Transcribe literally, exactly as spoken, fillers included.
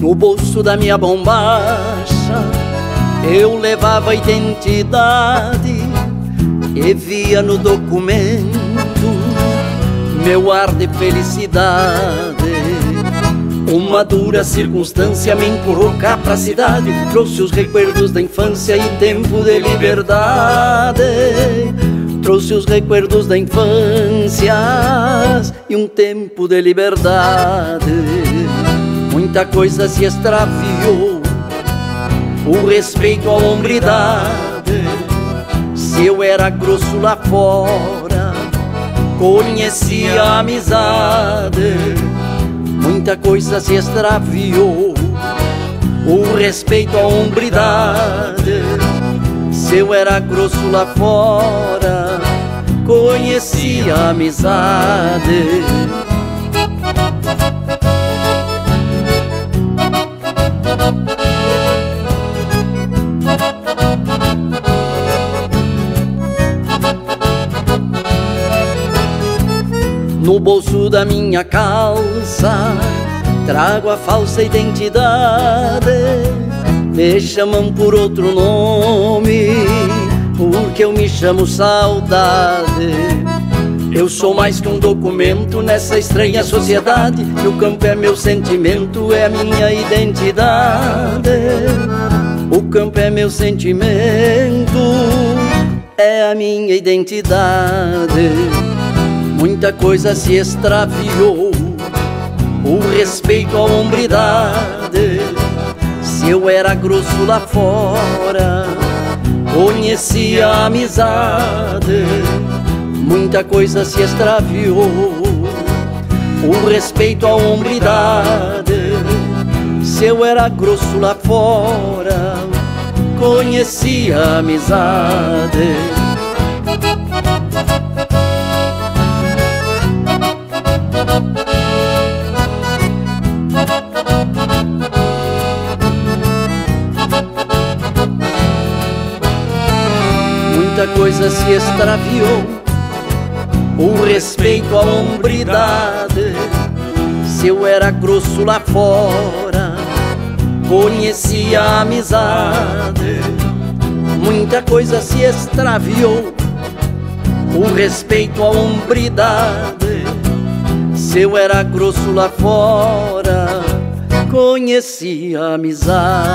No bolso da minha bombacha eu levava a identidade e via no documento meu ar de felicidade. Uma dura circunstância me empurrou cá pra cidade, trouxe os recuerdos da infância e tempo de liberdade. Trouxe os recuerdos da infância e um tempo de liberdade. Muita coisa se extraviou, o respeito à hombridade. Se eu era grosso lá fora, conhecia a amizade. Muita coisa se extraviou, o respeito à hombridade. Se eu era grosso lá fora, conhecia a amizade. No bolso da minha calça trago a falsa identidade. Me chamam por outro nome, porque eu me chamo saudade. Eu sou mais que um documento nessa estranha sociedade. Meu campo é meu sentimento, é a minha identidade. O campo é meu sentimento, é a minha identidade. Muita coisa se extraviou, o respeito à hombridade. Se eu era grosso lá fora, conhecia a amizade. Muita coisa se extraviou, o respeito à hombridade. Se eu era grosso lá fora, conhecia a amizade. Muita coisa se extraviou, o respeito à hombridade. Se eu era grosso lá fora, conhecia a amizade. Muita coisa se extraviou, o respeito à hombridade. Se eu era grosso lá fora, conhecia a amizade.